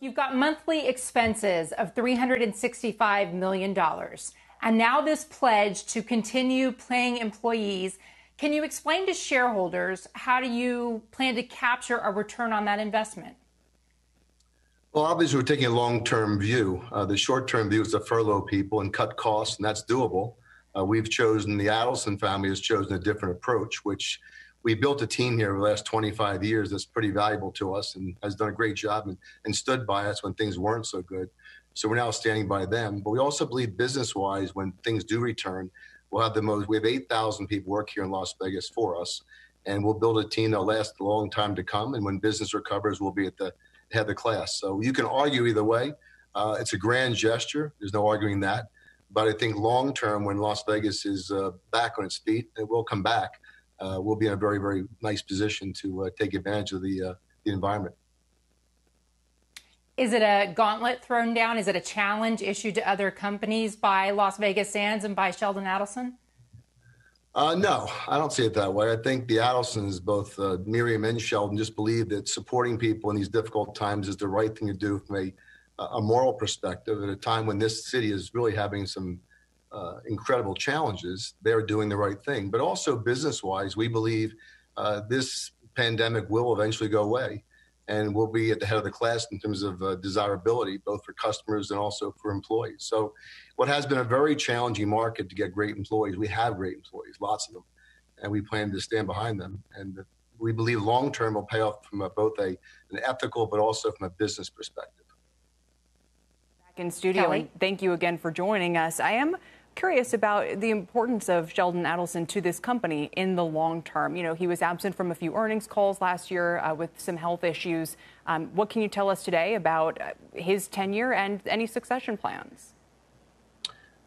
You've got monthly expenses of $365 million, and now this pledge to continue paying employees. Can you explain to shareholders how do you plan to capture a return on that investment? Well, obviously, we're taking a long-term view. The short-term view is to furlough people and cut costs, and that's doable. We've chosen, the Adelson family has chosen a different approach, which we built a team here over the last 25 years that's pretty valuable to us and has done a great job and stood by us when things weren't so good. So we're now standing by them. But we also believe business-wise, when things do return, we'll have the most. We have 8,000 people work here in Las Vegas for us, and we'll build a team that'll last a long time to come. And when business recovers, we'll be at the head of the class. So you can argue either way. It's a grand gesture. There's no arguing that. But I think long term, when Las Vegas is back on its feet, it will come back. We'll be in a very, very nice position to take advantage of the environment. Is it a gauntlet thrown down? Is it a challenge issued to other companies by Las Vegas Sands and by Sheldon Adelson? No, I don't see it that way. I think the Adelsons, both Miriam and Sheldon, just believe that supporting people in these difficult times is the right thing to do from a moral perspective. At a time when this city is really having some incredible challenges, they're doing the right thing. But also business-wise, we believe this pandemic will eventually go away. And we'll be at the head of the class in terms of desirability, both for customers and also for employees. So what has been a very challenging market to get great employees, we have great employees, lots of them, and we plan to stand behind them. And we believe long-term will pay off from both an ethical but also from a business perspective. Back in studio, Kelly. And thank you again for joining us. I am curious about the importance of Sheldon Adelson to this company in the long term. You know, he was absent from a few earnings calls last year with some health issues. What can you tell us today about his tenure and any succession plans?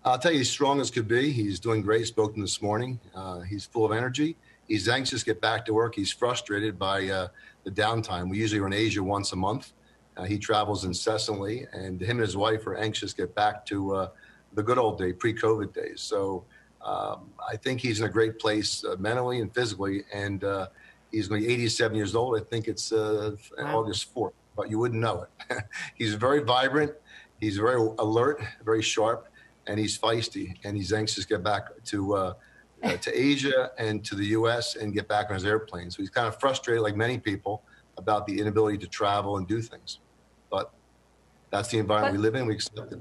I'll tell you, he's strong as could be. He's doing great. Spoke to him this morning. He's full of energy. He's anxious to get back to work. He's frustrated by the downtime. We usually are in Asia once a month. He travels incessantly, and him and his wife are anxious to get back to the good old day, pre-COVID days. So I think he's in a great place mentally and physically, and he's going to be 87 years old. I think it's wow. August 4th, but you wouldn't know it. He's very vibrant, he's very alert, very sharp, and he's feisty, and he's anxious to get back to Asia and to the U.S. and get back on his airplane. So he's kind of frustrated, like many people, about the inability to travel and do things. But that's the environment we live in, we accept it.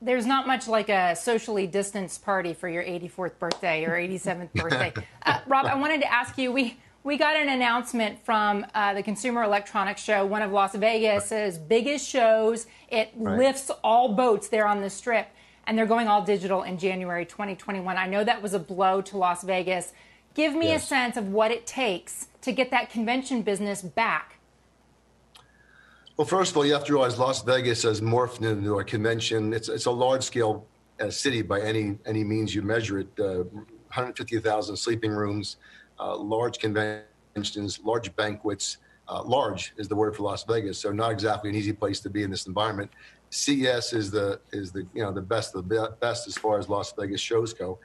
There's not much like a socially distanced party for your 84th birthday or 87th birthday. Rob, I wanted to ask you, we got an announcement from the Consumer Electronics Show, one of Las Vegas's biggest shows. It lifts all boats there on the Strip, and they're going all digital in January 2021. I know that was a blow to Las Vegas. Give me a sense of what it takes to get that convention business back. Well, first of all, you have to realize Las Vegas has morphed into a convention. It's a large-scale city by any means you measure it. 150,000 sleeping rooms, large conventions, large banquets. Large is the word for Las Vegas, so not exactly an easy place to be in this environment. CES is the best of the best as far as Las Vegas shows go.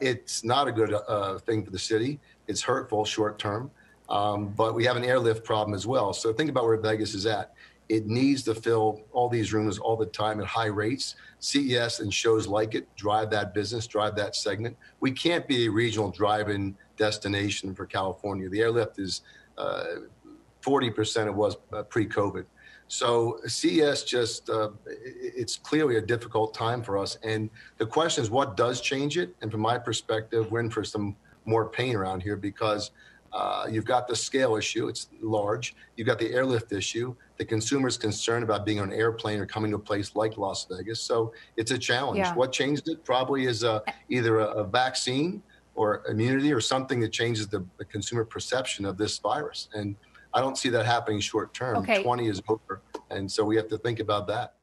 It's not a good thing for the city. It's hurtful short-term. But we have an airlift problem as well. So think about where Vegas is at. It needs to fill all these rooms all the time at high rates. CES and shows like it drive that business, drive that segment. We can't be a regional drive-in destination for California. The airlift is 40% it was pre-COVID. So CES just, it's clearly a difficult time for us. And the question is, what does change it? And from my perspective, we're in for some more pain around here because you've got the scale issue, it's large. You've got the airlift issue. The consumer's concerned about being on an airplane or coming to a place like Las Vegas. So it's a challenge. Yeah. What changed it probably is either a vaccine or immunity or something that changes the consumer perception of this virus. And I don't see that happening short term. Okay. 20 is over. And so we have to think about that.